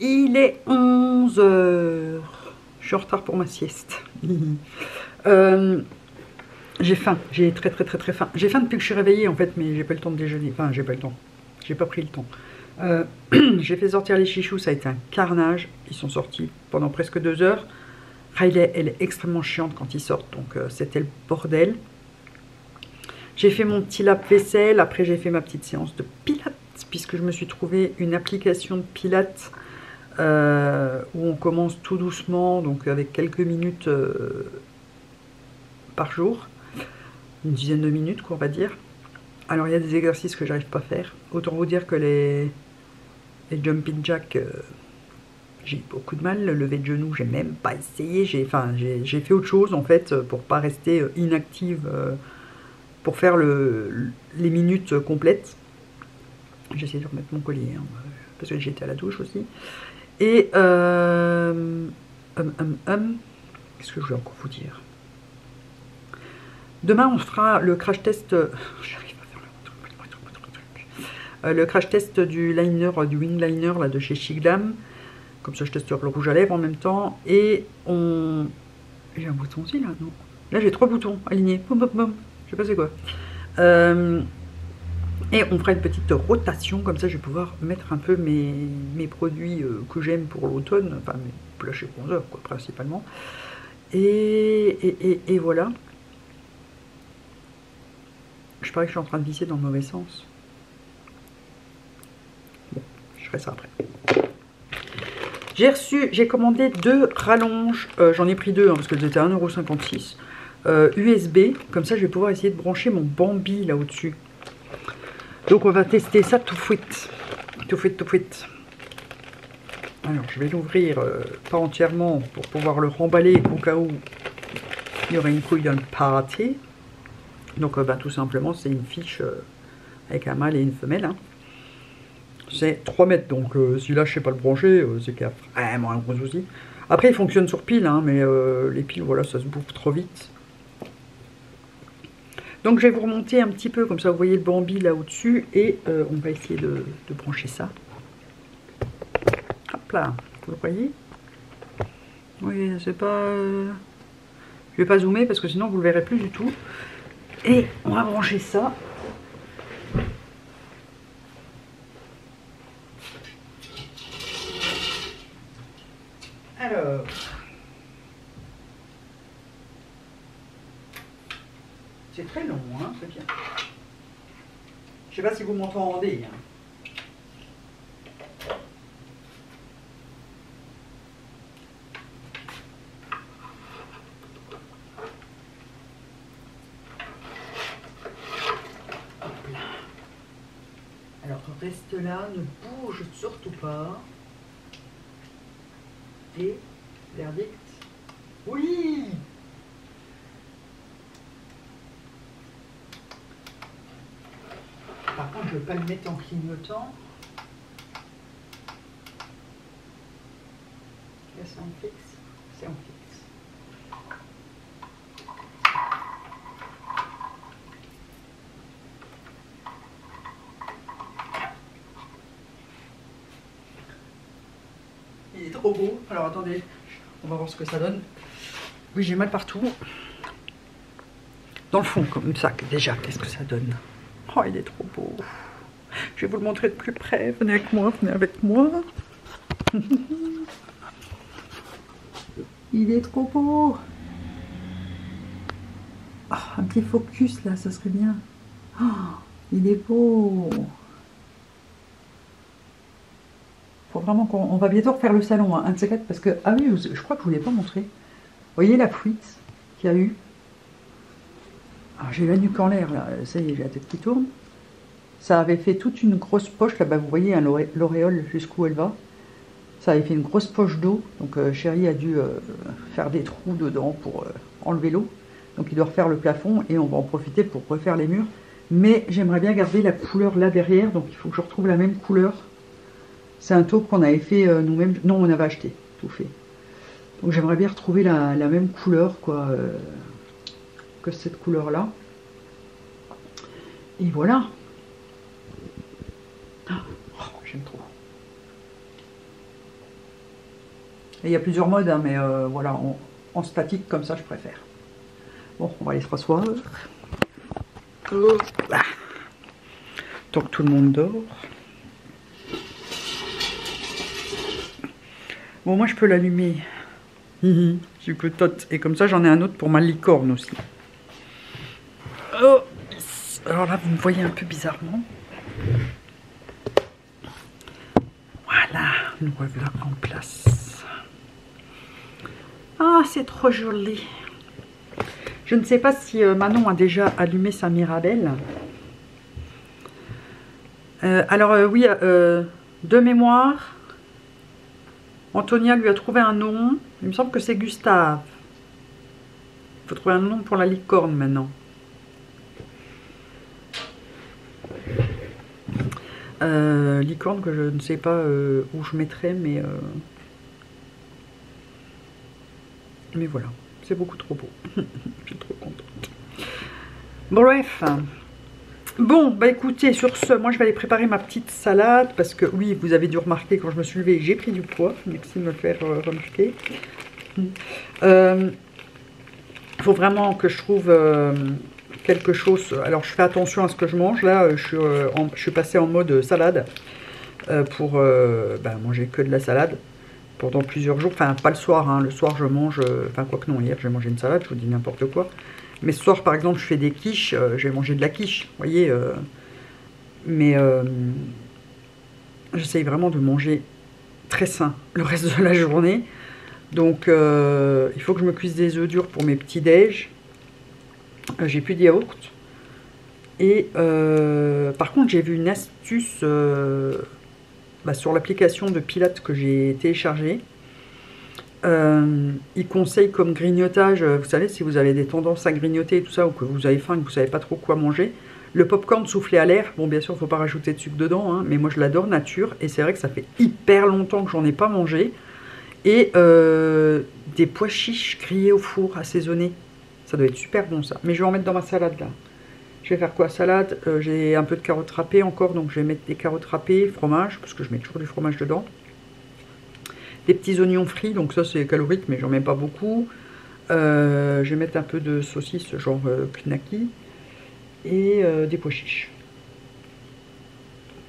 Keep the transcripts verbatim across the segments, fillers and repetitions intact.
Il est onze heures. Je suis en retard pour ma sieste. euh, j'ai faim. J'ai très très très très faim. J'ai faim depuis que je suis réveillée en fait, mais j'ai pas le temps de déjeuner. Enfin, j'ai pas le temps. J'ai pas pris le temps. Euh, j'ai fait sortir les chichous, ça a été un carnage. Ils sont sortis pendant presque deux heures. Riley, elle est extrêmement chiante quand ils sortent, donc euh, c'était le bordel. J'ai fait mon petit lave-vaisselle. Après, j'ai fait ma petite séance de pilates, puisque je me suis trouvé une application de pilates euh, où on commence tout doucement, donc avec quelques minutes euh, par jour, une dizaine de minutes, quoi, on va dire. Alors, il y a des exercices que j'arrive pas à faire. Autant vous dire que les, les jumping jacks, euh, j'ai beaucoup de mal. Le lever de genou, j'ai même pas essayé. J'ai enfin, j'ai fait autre chose, en fait, pour pas rester inactive, euh, pour faire le, les minutes complètes. J'essaie de remettre mon collier, hein, parce que j'étais à la douche aussi. Et, euh, hum, hum, hum, qu'est-ce que je voulais encore vous dire? Demain, on fera le crash test... Euh, Euh, le crash test du liner, euh, du wing liner là, de chez SHEGLAM. Comme ça je teste le rouge à lèvres en même temps. Et on... J'ai un bouton aussi là, non? Là j'ai trois boutons alignés. Boum, boum, boum. Je sais pas c'est quoi. Euh... Et on fera une petite rotation. Comme ça je vais pouvoir mettre un peu mes, mes produits euh, que j'aime pour l'automne. Enfin mes blush et bronzer quoi, principalement. Et, et, et, et voilà. Je parie que je suis en train de visser dans le mauvais sens. Je ferai ça après. J'ai reçu, j'ai commandé deux rallonges. Euh, J'en ai pris deux hein, parce qu'elles étaient à un euro cinquante-six. Euh, U S B. Comme ça, je vais pouvoir essayer de brancher mon Bambi là au-dessus. Donc, on va tester ça tout fouette. Tout fouette, tout fouette. Alors, je vais l'ouvrir euh, pas entièrement pour pouvoir le remballer au cas où il y aurait une couille dans le party. Donc, euh, bah, tout simplement, c'est une fiche euh, avec un mâle et une femelle. Hein. C'est trois mètres, donc euh, si là je sais pas le brancher, euh, c'est qu'il y a vraiment un gros souci. Après, il fonctionne sur pile, hein, mais euh, les piles, voilà, ça se bouffe trop vite. Donc je vais vous remonter un petit peu, comme ça vous voyez le Bambi là au-dessus, et euh, on va essayer de, de brancher ça. Hop là, vous le voyez? Oui, c'est pas... Euh... Je vais pas zoomer parce que sinon vous le verrez plus du tout. Et on va brancher ça. Alors, c'est très long, hein, c'est bien. Je sais pas si vous m'entendez. Hein. Hop là. Alors, reste là, ne bouge surtout pas. Et verdict, oui! Par contre, je ne vais pas le mettre en clignotant. Là, c'est en fixe. C'est en fixe. Trop beau. Alors attendez, on va voir ce que ça donne. Oui, j'ai mal partout. Dans le fond, comme ça, déjà, qu'est-ce que ça donne? Oh, il est trop beau. Je vais vous le montrer de plus près. Venez avec moi, venez avec moi. Il est trop beau. Oh, un petit focus là, ça serait bien. Oh, il est beau. Faut vraiment qu'on on va bientôt refaire le salon, hein, un de ces quatre, parce que... Ah oui, je crois que je ne vous l'ai pas montré. Vous voyez la fuite qu'il y a eu? J'ai la nuque en l'air, là. Ça y est, j'ai la tête qui tourne. Ça avait fait toute une grosse poche. Là-bas, vous voyez hein, l'auréole jusqu'où elle va. Ça avait fait une grosse poche d'eau. Donc, euh, Chérie a dû euh, faire des trous dedans pour euh, enlever l'eau. Donc, il doit refaire le plafond et on va en profiter pour refaire les murs. Mais j'aimerais bien garder la couleur là derrière. Donc, il faut que je retrouve la même couleur. C'est un taupe qu'on avait fait nous-mêmes. Non, on avait acheté, tout fait. Donc j'aimerais bien retrouver la, la même couleur, quoi, euh, que cette couleur-là. Et voilà. Oh, j'aime trop. Et il y a plusieurs modes, hein, mais euh, voilà, en, en statique, comme ça, je préfère. Bon, on va aller se rasseoir. Ah. Tant que tout le monde dort. Bon, moi, je peux l'allumer. Du coup, tot. Et comme ça, j'en ai un autre pour ma licorne aussi. Oh. Alors là, vous me voyez un peu bizarrement. Voilà, nous revoilà en place. Ah, c'est trop joli. Je ne sais pas si Manon a déjà allumé sa Mirabelle. Euh, alors euh, oui, euh, de mémoire, Antonia lui a trouvé un nom. Il me semble que c'est Gustave. Il faut trouver un nom pour la licorne maintenant. Euh, licorne que je ne sais pas euh, où je mettrai, mais euh... mais voilà, c'est beaucoup trop beau. Je suis trop contente. Bref, bon bah écoutez, sur ce, moi je vais aller préparer ma petite salade, parce que oui, vous avez dû remarquer, quand je me suis levée, j'ai pris du poids. Merci de me faire euh, remarquer. Euh, faut vraiment que je trouve euh, quelque chose. Alors je fais attention à ce que je mange, là je suis, euh, en, je suis passée en mode salade euh, pour euh, ben, manger que de la salade pendant plusieurs jours, enfin pas le soir, hein. Le soir je mange, euh, enfin quoi que non, hier j'ai mangé une salade, je vous dis n'importe quoi, mais ce soir par exemple je fais des quiches, euh, j'ai mangé de la quiche, vous voyez, euh, mais euh, j'essaye vraiment de manger très sain le reste de la journée, donc euh, il faut que je me cuise des œufs durs pour mes petits déj. J'ai plus de yaourt. Et euh, par contre, j'ai vu une astuce euh, bah, sur l'application de Pilates que j'ai téléchargée. Euh, il conseille comme grignotage, vous savez, si vous avez des tendances à grignoter et tout ça, ou que vous avez faim, que vous ne savez pas trop quoi manger, le popcorn soufflé à l'air. Bon, bien sûr, il ne faut pas rajouter de sucre dedans, hein, mais moi je l'adore nature. Et c'est vrai que ça fait hyper longtemps que j'en ai pas mangé. Et euh, des pois chiches grillés au four, assaisonnés. Ça doit être super bon ça. Mais je vais en mettre dans ma salade là. Je vais faire quoi? Salade, euh, j'ai un peu de carottes râpées encore. Donc je vais mettre des carottes râpées, fromage. Parce que je mets toujours du fromage dedans. Des petits oignons frits. Donc ça c'est calorique mais j'en mets pas beaucoup. Euh, je vais mettre un peu de saucisse genre euh, knacki. Et euh, des pois chiches.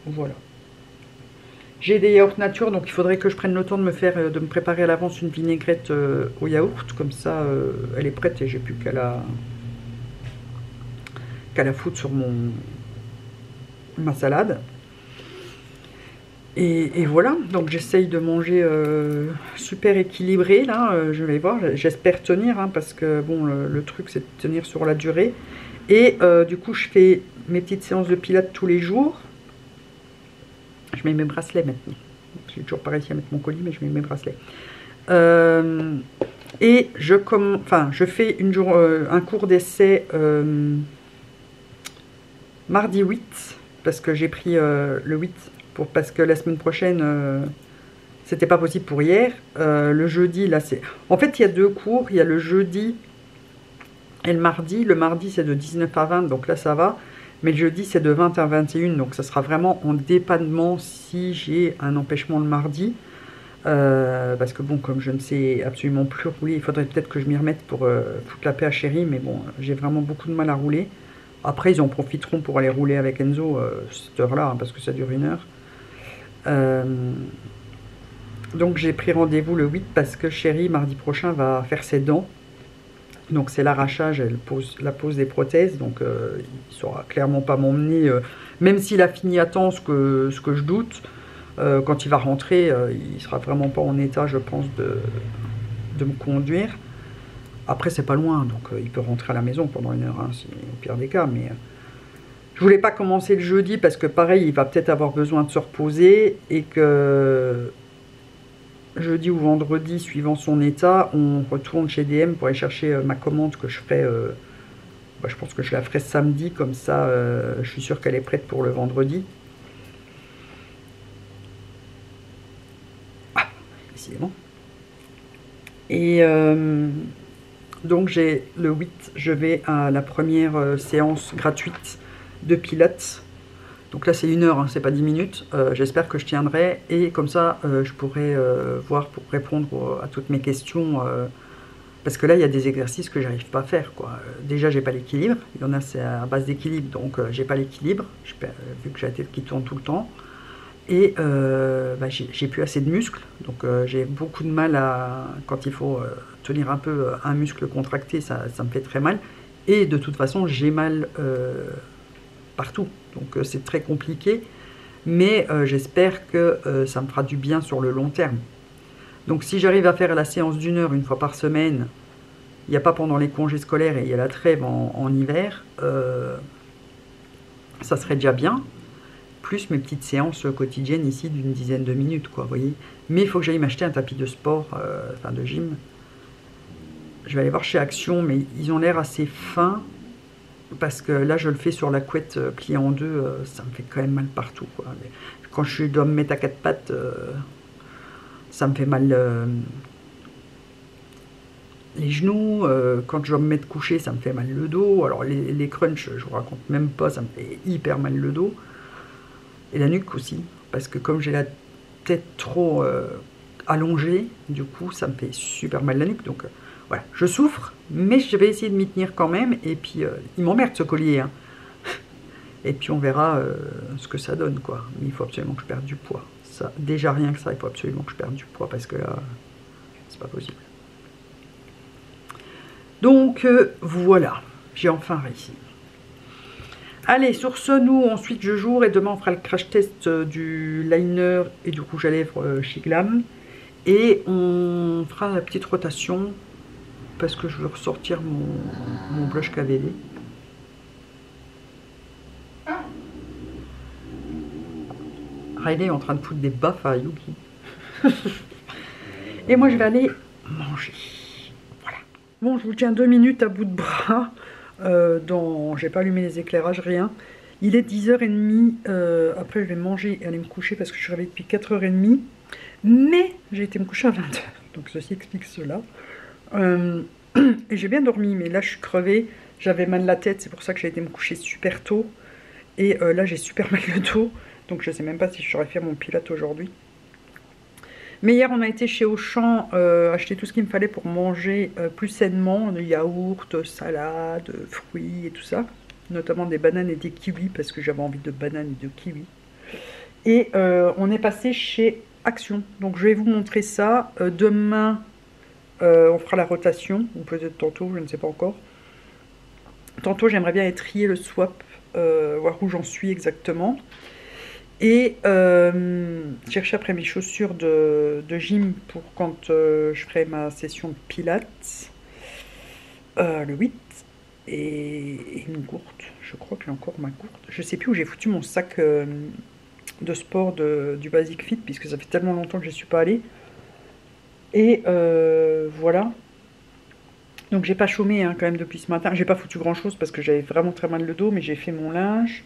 Voilà. J'ai des yaourts nature. Donc il faudrait que je prenne le temps de me faire, de me préparer à l'avance une vinaigrette euh, au yaourt. Comme ça euh, elle est prête et j'ai plus qu'à la qu'à la foutre sur mon ma salade. Et, et voilà. Donc j'essaye de manger euh, super équilibré là. Euh, je vais voir. J'espère tenir hein, parce que bon le, le truc c'est de tenir sur la durée. Et euh, du coup je fais mes petites séances de pilates tous les jours. Je mets mes bracelets maintenant. J'ai toujours pas réussi à mettre mon colis, mais je mets mes bracelets. Euh, et je, comme, enfin, je fais une jour, euh, un cours d'essai euh, mardi huit, parce que j'ai pris euh, le huit, pour, parce que la semaine prochaine, euh, c'était pas possible pour hier. Euh, le jeudi, là, c'est... En fait, il y a deux cours. Il y a le jeudi et le mardi. Le mardi, c'est de dix-neuf à vingt, donc là, ça va. Mais le jeudi, c'est de vingt à vingt et une, donc ça sera vraiment en dépannement si j'ai un empêchement le mardi. Euh, parce que bon, comme je ne sais absolument plus rouler, il faudrait peut-être que je m'y remette pour euh, foutre la paix à chérie. Mais bon, j'ai vraiment beaucoup de mal à rouler. Après, ils en profiteront pour aller rouler avec Enzo euh, cette heure-là, hein, parce que ça dure une heure. Euh, donc j'ai pris rendez-vous le huit parce que chérie, mardi prochain, va faire ses dents. Donc c'est l'arrachage, elle pose, la pose des prothèses, donc euh, il ne saura clairement pas m'emmener, euh, même s'il a fini à temps, ce que, ce que je doute, euh, quand il va rentrer, euh, il ne sera vraiment pas en état, je pense, de, de me conduire. Après c'est pas loin, donc euh, il peut rentrer à la maison pendant une heure, hein, si, au pire des cas, mais... Euh, je voulais pas commencer le jeudi, parce que pareil, il va peut-être avoir besoin de se reposer, et que... jeudi ou vendredi, suivant son état, on retourne chez D M pour aller chercher euh, ma commande que je ferai. Euh, bah, je pense que je la ferai samedi, comme ça, euh, je suis sûre qu'elle est prête pour le vendredi. Ah, décidément. Et euh, donc, j'ai le huit, je vais à la première euh, séance gratuite de Pilates. Donc là c'est une heure, hein, c'est pas dix minutes. Euh, J'espère que je tiendrai et comme ça euh, je pourrai euh, voir pour répondre à toutes mes questions. Euh, parce que là il y a des exercices que j'arrive pas à faire, quoi. Déjà j'ai pas l'équilibre. Il y en a c'est à base d'équilibre, donc euh, j'ai pas l'équilibre, euh, vu que j'ai la tête qui tourne tout le temps. Et euh, bah, j'ai plus assez de muscles, donc euh, j'ai beaucoup de mal à, quand il faut euh, tenir un peu un muscle contracté, ça, ça me fait très mal. Et de toute façon, j'ai mal euh, partout, donc euh, c'est très compliqué, mais euh, j'espère que euh, ça me fera du bien sur le long terme. Donc si j'arrive à faire la séance d'une heure une fois par semaine, il n'y a pas pendant les congés scolaires et il y a la trêve en, en hiver, euh, ça serait déjà bien. Plus mes petites séances quotidiennes ici d'une dizaine de minutes, quoi, vous voyez. Mais il faut que j'aille m'acheter un tapis de sport, euh, enfin de gym. Je vais aller voir chez Action, mais ils ont l'air assez fins, parce que là, je le fais sur la couette euh, pliée en deux, euh, ça me fait quand même mal partout, quoi. Mais quand je dois me mettre à quatre pattes, euh, ça me fait mal euh, les genoux. Euh, quand je dois me mettre couché, ça me fait mal le dos. Alors les, les crunchs, je vous raconte même pas, ça me fait hyper mal le dos. Et la nuque aussi, parce que comme j'ai la tête trop euh, allongée, du coup ça me fait super mal la nuque. Donc euh, voilà, je souffre, mais je vais essayer de m'y tenir quand même. Et puis euh, il m'emmerde ce collier, hein. Et puis on verra euh, ce que ça donne, quoi. Mais il faut absolument que je perde du poids. Ça, déjà rien que ça, il faut absolument que je perde du poids, parce que là, c'est pas possible. Donc euh, voilà, j'ai enfin réussi. Allez, sur ce, nous, ensuite, je joue et demain, on fera le crash test du liner et du rouge à lèvres chez Glam. Et on fera la petite rotation parce que je veux ressortir mon, mon blush K V D. Riley est en train de foutre des baffes à Yuki. Et moi, je vais aller manger. Voilà. Bon, je vous tiens deux minutes à bout de bras. Euh, dans... J'ai pas allumé les éclairages, rien. Il est dix heures trente, euh, après je vais manger et aller me coucher parce que je suis réveillée depuis quatre heures trente, mais j'ai été me coucher à vingt heures, donc ceci explique cela. Euh... Et j'ai bien dormi, mais là je suis crevée, j'avais mal la tête, c'est pour ça que j'ai été me coucher super tôt, et euh, là j'ai super mal le dos, donc je sais même pas si je saurais faire mon pilates aujourd'hui. Mais hier, on a été chez Auchan euh, acheter tout ce qu'il me fallait pour manger euh, plus sainement. Des yaourts, salades, fruits et tout ça. Notamment des bananes et des kiwis, parce que j'avais envie de bananes et de kiwis. Et euh, on est passé chez Action. Donc, je vais vous montrer ça. Euh, demain, euh, on fera la rotation. Ou peut-être tantôt, je ne sais pas encore. Tantôt, j'aimerais bien étrier le swap, euh, voir où j'en suis exactement. Et euh, chercher après mes chaussures de, de gym pour quand euh, je ferai ma session de pilates, euh, le huit, et, et une gourde, je crois que j'ai encore ma gourde. Je sais plus où j'ai foutu mon sac euh, de sport de, du Basic Fit, puisque ça fait tellement longtemps que je ne suis pas allée. Et euh, voilà. Donc j'ai pas chômé, hein, quand même depuis ce matin. J'ai pas foutu grand chose parce que j'avais vraiment très mal le dos, mais j'ai fait mon linge,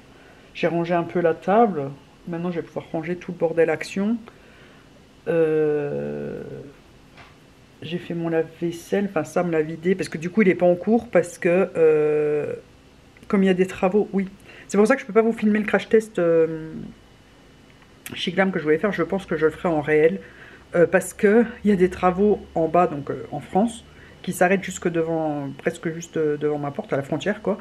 j'ai rangé un peu la table. Maintenant, je vais pouvoir ranger tout le bordel Action. Euh... J'ai fait mon lave-vaisselle. Enfin, Sam l'a vidé. Parce que du coup, il n'est pas en cours. Parce que, euh... comme il y a des travaux, oui. C'est pour ça que je ne peux pas vous filmer le crash test euh... chez Glam que je voulais faire. Je pense que je le ferai en réel. Euh, parce qu'il y a des travaux en bas, donc euh, en France, qui s'arrêtent jusque devant, presque juste devant ma porte, à la frontière, quoi.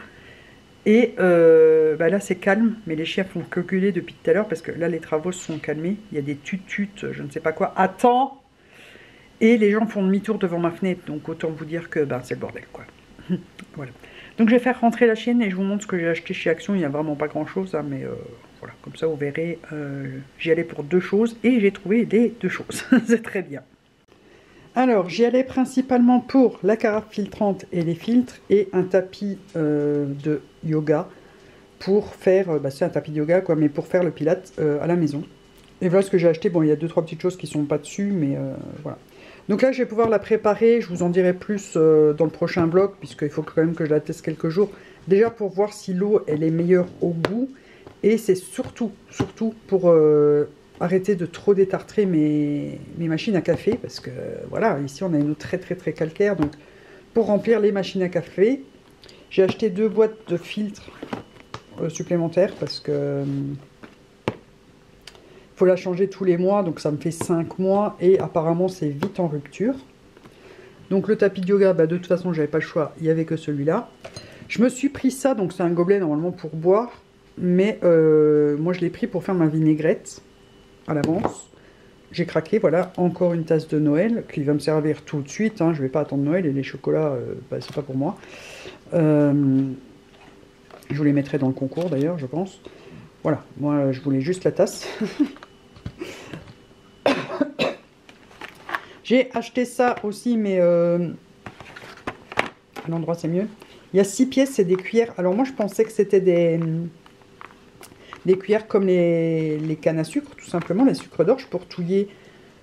Et euh, bah là c'est calme, mais les chiens font que gueuler depuis tout à l'heure parce que là les travaux se sont calmés, il y a des tututes, je ne sais pas quoi, attends. Et les gens font demi-tour devant ma fenêtre, donc autant vous dire que bah, c'est le bordel, quoi. Voilà. Donc je vais faire rentrer la chienne et je vous montre ce que j'ai acheté chez Action, il n'y a vraiment pas grand chose, hein, mais euh, voilà, comme ça vous verrez, euh, j'y allais pour deux choses et j'ai trouvé les deux choses, c'est très bien. Alors, j'y allais principalement pour la carafe filtrante et les filtres et un tapis euh, de yoga pour faire, bah c'est un tapis de yoga quoi, mais pour faire le pilate euh, à la maison. Et voilà ce que j'ai acheté. Bon, il y a deux trois petites choses qui sont pas dessus, mais euh, voilà. Donc là, je vais pouvoir la préparer. Je vous en dirai plus euh, dans le prochain vlog, puisqu'il faut quand même que je la teste quelques jours. Déjà pour voir si l'eau, elle est meilleure au goût. Et c'est surtout, surtout pour... Euh, arrêter de trop détartrer mes, mes machines à café, parce que voilà, ici on a une eau très très très calcaire. Donc pour remplir les machines à café, j'ai acheté deux boîtes de filtres euh, supplémentaires parce que faut la changer tous les mois, donc ça me fait cinq mois et apparemment c'est vite en rupture. Donc le tapis de yoga, bah, de toute façon j'avais pas le choix, il n'y avait que celui-là. Je me suis pris ça, donc c'est un gobelet normalement pour boire, mais euh, moi je l'ai pris pour faire ma vinaigrette à l'avance. J'ai craqué, voilà, encore une tasse de Noël qui va me servir tout de suite, hein, je ne vais pas attendre Noël et les chocolats, euh, bah, c'est pas pour moi. Euh, je vous les mettrai dans le concours d'ailleurs, je pense. Voilà, moi je voulais juste la tasse. J'ai acheté ça aussi, mais euh, à l'endroit c'est mieux. Il y a six pièces, c'est des cuillères. Alors moi je pensais que c'était des... des cuillères comme les, les cannes à sucre, tout simplement, les sucres d'orge pour touiller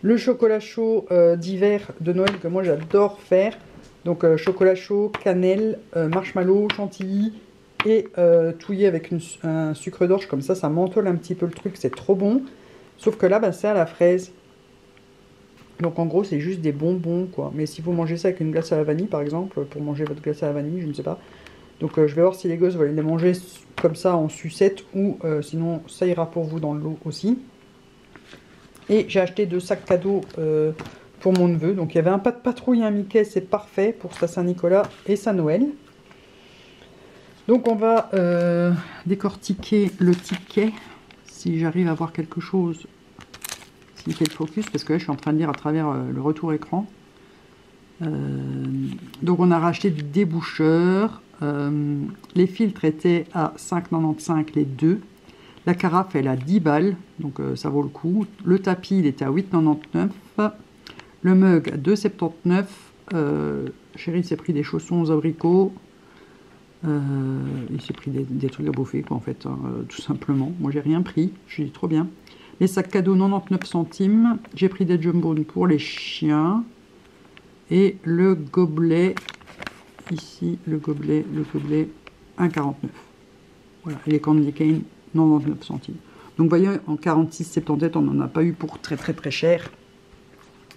le chocolat chaud euh, d'hiver de Noël que moi j'adore faire. Donc euh, chocolat chaud, cannelle, euh, marshmallow, chantilly et euh, touiller avec une, un sucre d'orge comme ça, ça mentole un petit peu le truc, c'est trop bon. Sauf que là, bah, c'est à la fraise. Donc en gros, c'est juste des bonbons, quoi. Mais si vous mangez ça avec une glace à la vanille, par exemple, pour manger votre glace à la vanille, je ne sais pas. Donc euh, je vais voir si les gosses veulent les manger comme ça en sucette ou euh, sinon ça ira pour vous dans le lot aussi. Et j'ai acheté deux sacs cadeaux euh, pour mon neveu. Donc il y avait un pas de patrouille et un Mickey, c'est parfait pour sa Saint-Nicolas et sa Noël. Donc on va euh, décortiquer le ticket, si j'arrive à voir quelque chose, s'il fait le focus, parce que là je suis en train de lire à travers euh, le retour écran. Euh, donc on a racheté du déboucheur. Euh, les filtres étaient à cinq quatre-vingt-quinze les deux. La carafe elle à dix balles, donc euh, ça vaut le coup. Le tapis il était à huit quatre-vingt-dix-neuf. Le mug à deux soixante-dix-neuf. Euh, chérie s'est pris des chaussons aux abricots. Euh, il s'est pris des, des trucs à bouffer quoi en fait, hein, euh, tout simplement. Moi j'ai rien pris, je suis trop bien. Les sacs cadeaux quatre-vingt-dix-neuf centimes. J'ai pris des jumbo pour les chiens. Et le gobelet. Ici, le gobelet, le gobelet, un quarante-neuf. Voilà, et les candy cane, quatre-vingt-dix-neuf centimes. Donc, vous voyez, en quarante-six virgule soixante-dix-sept, on n'en a pas eu pour très, très, très cher.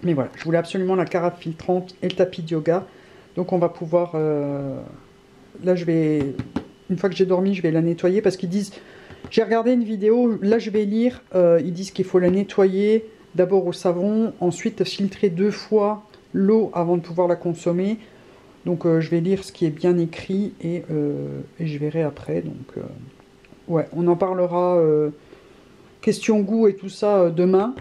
Mais voilà, je voulais absolument la carafe filtrante et le tapis de yoga. Donc, on va pouvoir... Euh... Là, je vais... Une fois que j'ai dormi, je vais la nettoyer parce qu'ils disent... J'ai regardé une vidéo, là, je vais lire. Euh, ils disent qu'il faut la nettoyer d'abord au savon, ensuite filtrer deux fois l'eau avant de pouvoir la consommer. Donc euh, je vais lire ce qui est bien écrit et, euh, et je verrai après. Donc euh, ouais, on en parlera euh, question goût et tout ça euh, demain.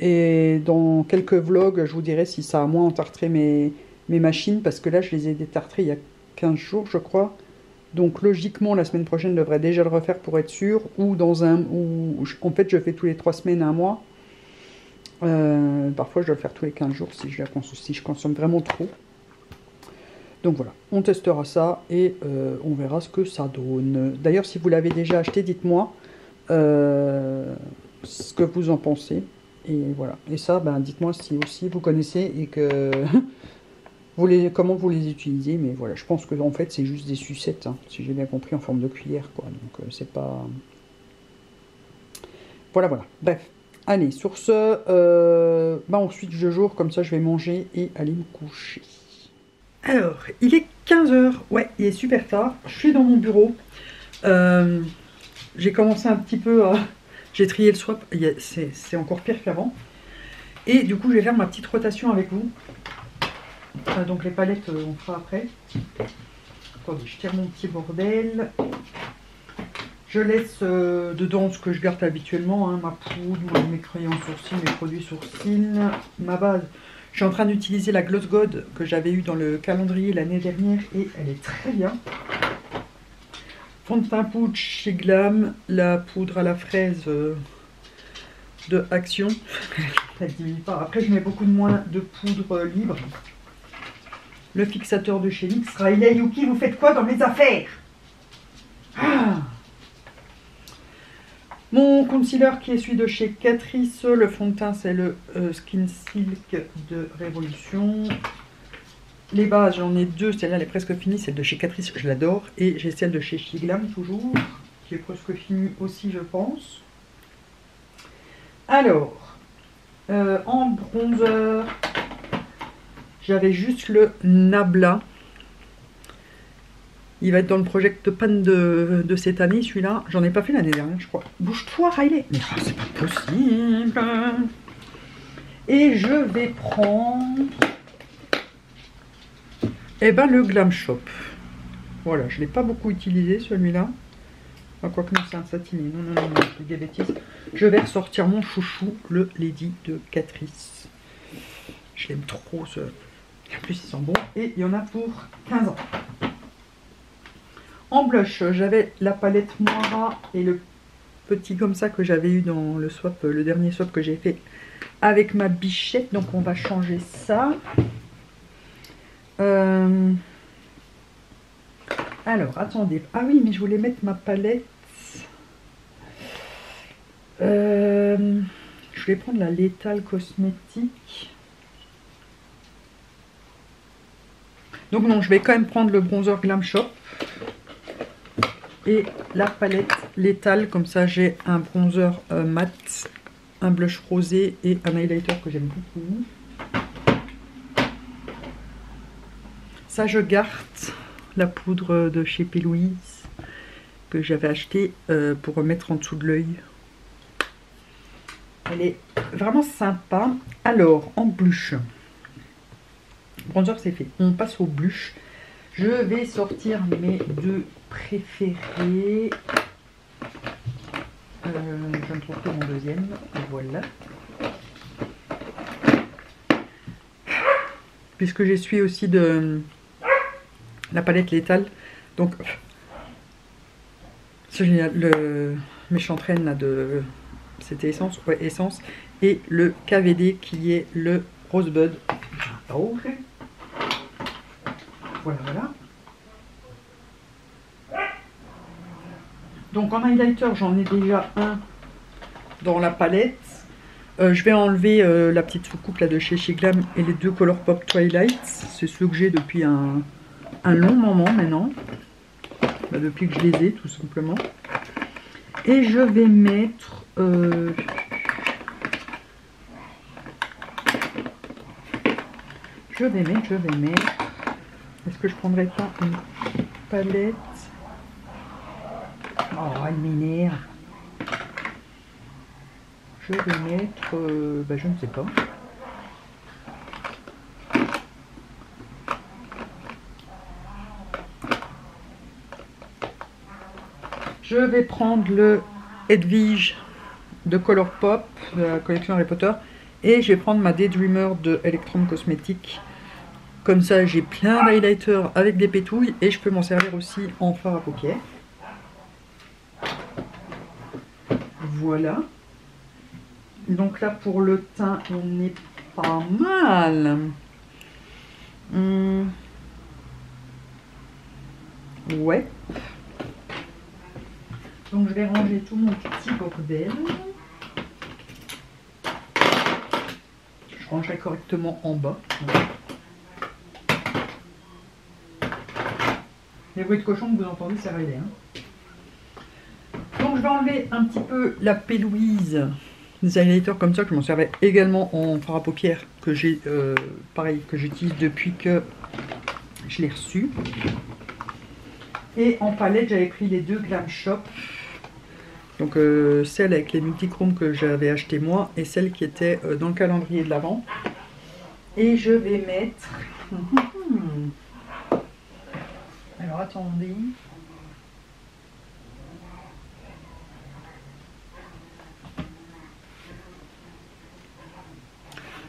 Et dans quelques vlogs, je vous dirai si ça a moins entartré mes, mes machines. Parce que là, je les ai détartrées il y a quinze jours, je crois. Donc logiquement, la semaine prochaine, je devrais déjà le refaire pour être sûr. Ou dans un... Ou, en fait, je fais tous les trois semaines, un mois. Euh, parfois, je dois le faire tous les quinze jours si je, la consomme, si je consomme vraiment trop. Donc voilà, on testera ça et euh, on verra ce que ça donne. D'ailleurs, si vous l'avez déjà acheté, dites-moi euh, ce que vous en pensez. Et voilà. Et ça, ben, dites-moi si aussi vous connaissez et que vous les, comment vous les utilisez. Mais voilà, je pense que en fait, c'est juste des sucettes, hein, si j'ai bien compris, en forme de cuillère, quoi. Donc euh, c'est pas. Voilà, voilà. Bref. Allez, sur ce, euh, ben, on switch de jour, comme ça, je vais manger et aller me coucher. Alors, il est quinze heures, ouais, il est super tard, je suis dans mon bureau, euh, j'ai commencé un petit peu à... J'ai trié le swap, c'est encore pire qu'avant, et du coup je vais faire ma petite rotation avec vous, euh, donc les palettes euh, on fera après. Attendez, je tire mon petit bordel, je laisse euh, dedans ce que je garde habituellement, hein, ma poudre, mes crayons sourcils, mes produits sourcils, ma base. Je suis en train d'utiliser la Gloss God que j'avais eue dans le calendrier l'année dernière et elle est très bien. Fond de teint poudre chez Glam, la poudre à la fraise de Action. Elle diminue pas. Après, je mets beaucoup de moins de poudre libre. Le fixateur de chez N Y X. Riley, Yuki, vous faites quoi dans mes affaires? Ah, mon concealer qui est celui de chez Catrice, le fond de teint c'est le euh, Skin Silk de Révolution. Les bases, j'en ai deux, celle-là elle est presque finie, celle de chez Catrice, je l'adore. Et j'ai celle de chez Sheglam toujours, qui est presque finie aussi je pense. Alors, euh, en bronzer, j'avais juste le Nabla. Il va être dans le project panne de, de cette année, celui-là. J'en ai pas fait l'année dernière, je crois. Bouge-toi, Riley. Mais oh, c'est pas possible. Et je vais prendre... Eh ben, le Glam Shop. Voilà, je ne l'ai pas beaucoup utilisé, celui-là. Enfin, quoique, non, c'est un satiné. Non, non, non, non, je dis des bêtises. Je vais ressortir mon chouchou, le Lady de Catrice. Je l'aime trop, ce... En plus, il sent bon. Et il y en a pour quinze ans. En blush, j'avais la palette Moira et le petit comme ça que j'avais eu dans le swap, le dernier swap que j'ai fait avec ma bichette. Donc on va changer ça. Euh... Alors, attendez. Ah oui, mais je voulais mettre ma palette. Euh... Je vais prendre la Lethal Cosmétiques. Donc non, je vais quand même prendre le bronzer Glam Shop. Et la palette Lethal, comme ça j'ai un bronzer euh, mat, un blush rosé et un highlighter que j'aime beaucoup. Ça je garde, la poudre de chez P-Louise que j'avais achetée euh, pour mettre en dessous de l'œil. Elle est vraiment sympa. Alors, en blush, bronzer c'est fait, on passe au blush. Je vais sortir mes deux préférés. Euh, je ne trouve pas mon deuxième. Voilà. Puisque je suis aussi de la palette Lethal. Donc, c'est génial. Le méchant traîne là de. C'était Essence. Ouais, Essence. Et le K V D qui est le Rosebud. Oh. Voilà, voilà. Donc en highlighter, j'en ai déjà un dans la palette. Euh, je vais enlever euh, la petite sous-coupe là de chez SHEGLAM et les deux Colourpop Twilight. C'est ceux que j'ai depuis un, un long moment maintenant. Bah, depuis que je les ai, tout simplement. Et je vais mettre... Euh, je vais mettre, je vais mettre... Est-ce que je prendrais pas une palette? Oh, elle m'énerve. Je vais mettre... Euh, bah, je ne sais pas. Je vais prendre le Edwige de Colourpop, de la collection Harry Potter. Et je vais prendre ma Daydreamer de Electron Cosmétiques. Comme ça, j'ai plein d'highlighters avec des pétouilles et je peux m'en servir aussi en fard à paupières. Voilà. Donc là, pour le teint, on est pas mal. Hum. Ouais. Donc je vais ranger tout mon petit bordel. Je rangerai correctement en bas. Les bruits de cochon que vous entendez, c'est réglé. Hein. Donc je vais enlever un petit peu la P-Louise, des highlighters comme ça, que je m'en servais également en fard à paupières, que j'ai euh, pareil, que j'utilise depuis que je l'ai reçu. Et en palette, j'avais pris les deux Glam Shop. Donc euh, celle avec les multichromes que j'avais acheté moi, et celle qui était euh, dans le calendrier de l'avant. Et je vais mettre... Mmh. Alors attendez.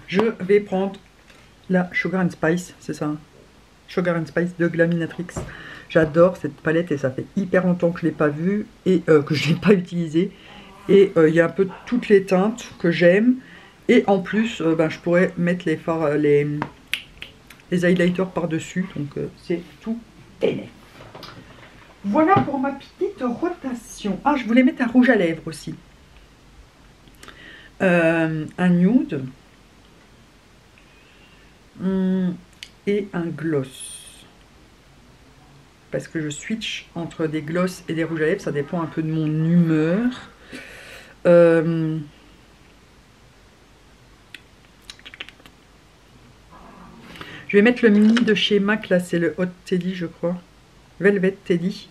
Je vais prendre la Sugar and Spice, c'est ça, hein? Sugar and Spice de Glaminatrix. J'adore cette palette et ça fait hyper longtemps que je ne l'ai pas vue et euh, que je ne l'ai pas utilisée. Et il euh, y a un peu toutes les teintes que j'aime. Et en plus, euh, ben, je pourrais mettre les, fards, les, les highlighters par-dessus. Donc euh, c'est tout. Et voilà pour ma petite rotation. Ah, je voulais mettre un rouge à lèvres aussi. Euh, un nude. Hum, et un gloss. Parce que je switch entre des gloss et des rouges à lèvres. Ça dépend un peu de mon humeur. Euh, Je vais mettre le mini de chez M A C, là c'est le Hot Teddy je crois. Velvet Teddy.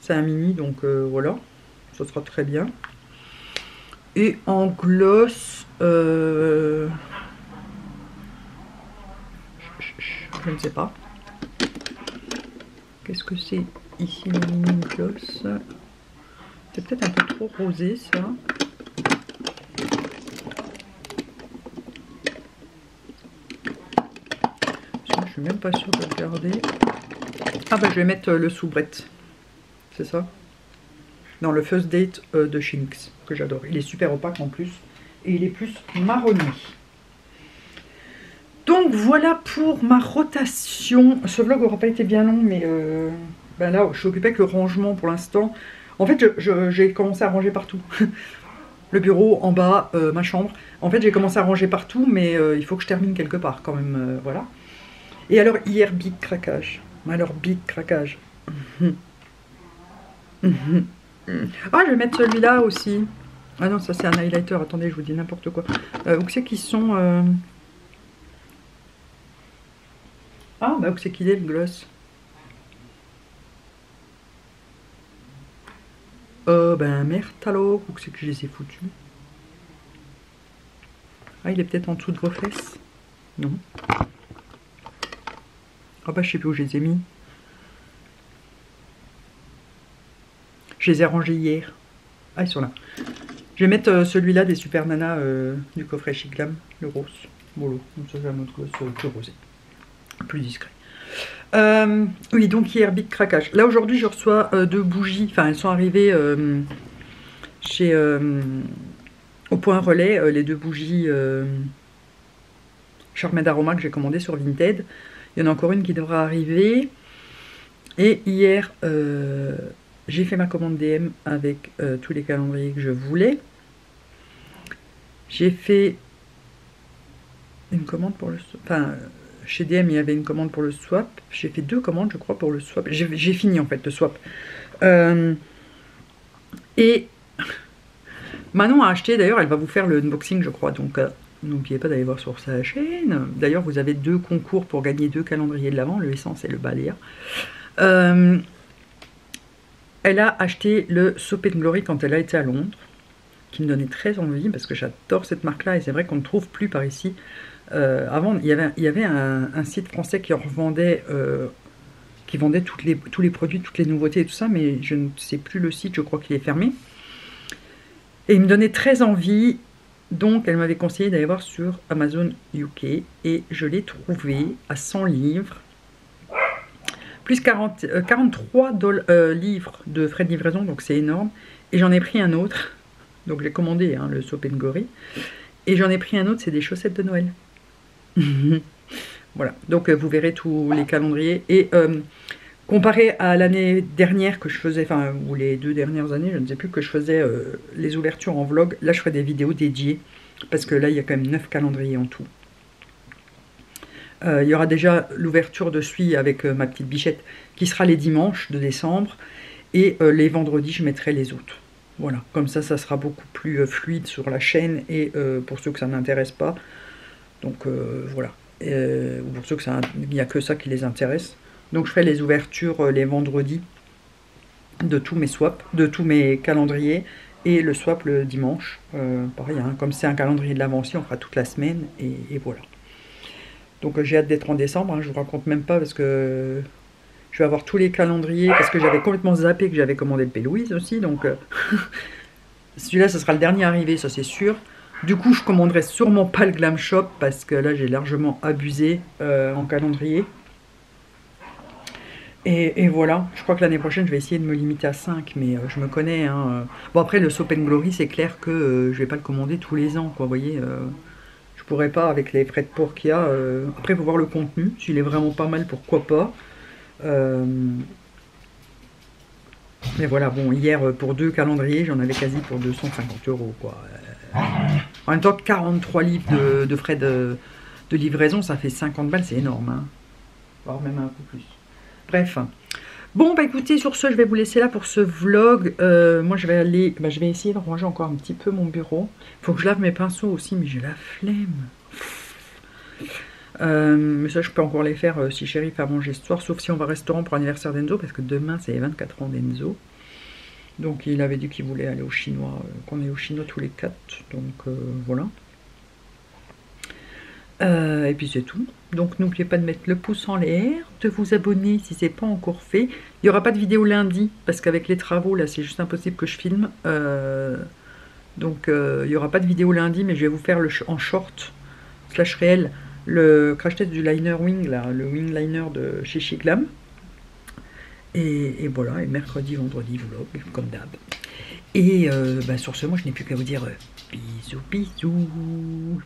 C'est un mini, donc euh, voilà, ça sera très bien. Et en gloss, euh, je ne sais pas. Qu'est-ce que c'est ici le mini gloss? C'est peut-être un peu trop rosé ça. Je suis même pas sûre de regarder. Ah bah je vais mettre le soubrette. C'est ça? Non, le First Date euh, de Shinx, que j'adore. Il est super opaque en plus. Et il est plus marronné. Donc voilà pour ma rotation. Ce vlog n'aura pas été bien long, mais euh, ben là, je suis occupée avec le rangement pour l'instant. En fait, j'ai commencé à ranger partout. Le bureau, en bas, euh, ma chambre. En fait, j'ai commencé à ranger partout, mais euh, il faut que je termine quelque part quand même. Euh, voilà. Et alors, hier, big craquage. Alors, big craquage. Ah, je vais mettre celui-là aussi. Ah non, ça c'est un highlighter. Attendez, je vous dis n'importe quoi. Euh, où c'est qu'ils sont euh... Ah, bah où c'est qu'il est le gloss? Euh, ben merde alors. Où c'est que je les ai foutus? Ah, il est peut-être en dessous de vos fesses? Non. Ah bah je sais plus où je les ai mis. Je les ai rangés hier. Ah ils sont là. Je vais mettre euh, celui-là des Super Nana euh, du coffret Sheglam, le rose. Bon, donc ça c'est un autre rose plus rosé. Plus discret. Euh, oui, donc hier, big craquage. Là aujourd'hui je reçois euh, deux bougies. Enfin elles sont arrivées euh, chez euh, au point relais, euh, les deux bougies euh, Charmed Aroma que j'ai commandées sur Vinted. Il y en a encore une qui devra arriver. Et hier, euh, j'ai fait ma commande D M avec euh, tous les calendriers que je voulais. J'ai fait une commande pour le swap. Enfin, chez D M, il y avait une commande pour le swap. J'ai fait deux commandes, je crois, pour le swap. J'ai fini, en fait, le swap. Euh, et Manon a acheté, d'ailleurs, elle va vous faire le unboxing, je crois, donc... Euh, n'oubliez pas d'aller voir sur sa chaîne. D'ailleurs, vous avez deux concours pour gagner deux calendriers de l'avant, le Essence et le Baléa. Euh, elle a acheté le Soap and Glory quand elle a été à Londres, qui me donnait très envie, parce que j'adore cette marque-là, et c'est vrai qu'on ne trouve plus par ici. Euh, avant, il y avait, il y avait un, un site français qui en revendait, euh, qui vendait toutes les, tous les produits, toutes les nouveautés et tout ça, mais je ne sais plus le site, je crois qu'il est fermé. Et il me donnait très envie... Donc, elle m'avait conseillé d'aller voir sur Amazon U K et je l'ai trouvé à cent livres, plus quarante, euh, quarante-trois dollars, euh, livres de frais de livraison, donc c'est énorme. Et j'en ai pris un autre, donc j'ai commandé hein, le Soap and Glory, et j'en ai pris un autre, c'est des chaussettes de Noël. Voilà, donc euh, vous verrez tous les calendriers. Et euh, comparé à l'année dernière que je faisais, enfin, ou les deux dernières années, je ne sais plus, que je faisais euh, les ouvertures en vlog, là je ferai des vidéos dédiées, parce que là il y a quand même neuf calendriers en tout. Euh, il y aura déjà l'ouverture de celui avec euh, ma petite bichette, qui sera les dimanches de décembre, et euh, les vendredis je mettrai les autres. Voilà, comme ça, ça sera beaucoup plus euh, fluide sur la chaîne, et euh, pour ceux que ça n'intéresse pas, donc euh, voilà, ou euh, pour ceux que ça, il n'y a que ça qui les intéresse. Donc je fais les ouvertures les vendredis de tous mes swaps, de tous mes calendriers, et le swap le dimanche. Euh, pareil, hein, comme c'est un calendrier de l'avant aussi, on fera toute la semaine, et, et voilà. Donc j'ai hâte d'être en décembre, hein, je vous raconte même pas, parce que je vais avoir tous les calendriers, parce que j'avais complètement zappé que j'avais commandé le P-Louise aussi, donc euh, celui-là, ce sera le dernier arrivé, ça c'est sûr. Du coup, je commanderai sûrement pas le Glam Shop, parce que là, j'ai largement abusé euh, en calendrier. Et, et voilà, je crois que l'année prochaine, je vais essayer de me limiter à cinq, mais euh, je me connais. Hein. Bon, après, le Soap and Glory, c'est clair que euh, je vais pas le commander tous les ans, quoi, vous voyez. Euh, je pourrais pas, avec les frais de port qu'il y a. Euh, après, il faut voir le contenu. S'il est vraiment pas mal, pourquoi pas. Euh, mais voilà, bon, hier, pour deux calendriers, j'en avais quasi pour deux cent cinquante euros, quoi. Euh, en même temps, quarante-trois livres de, de frais de, de livraison, ça fait cinquante balles, c'est énorme, hein. Voire même un peu plus. Bref. Bon, bah écoutez, sur ce, je vais vous laisser là pour ce vlog. Euh, moi, je vais aller... Bah, je vais essayer de ranger encore un petit peu mon bureau. Faut que je lave mes pinceaux aussi, mais j'ai la flemme. Euh, mais ça je peux encore les faire euh, si chérie fait à manger ce soir, sauf si on va au restaurant pour l'anniversaire d'Enzo, parce que demain c'est les vingt-quatre ans d'Enzo. Donc il avait dit qu'il voulait aller au chinois, euh, qu'on est au chinois tous les quatre, donc euh, voilà. Euh, et puis c'est tout. Donc n'oubliez pas de mettre le pouce en l'air, de vous abonner si ce n'est pas encore fait. Il n'y aura pas de vidéo lundi, parce qu'avec les travaux là c'est juste impossible que je filme. Euh, donc euh, il n'y aura pas de vidéo lundi, mais je vais vous faire le en short, slash réel, le crash test du liner wing, là, le wing liner de chez SHEGLAM. Et, et voilà, et mercredi, vendredi, vlog, comme d'hab. Et euh, bah, sur ce, moi je n'ai plus qu'à vous dire euh, bisous, bisous.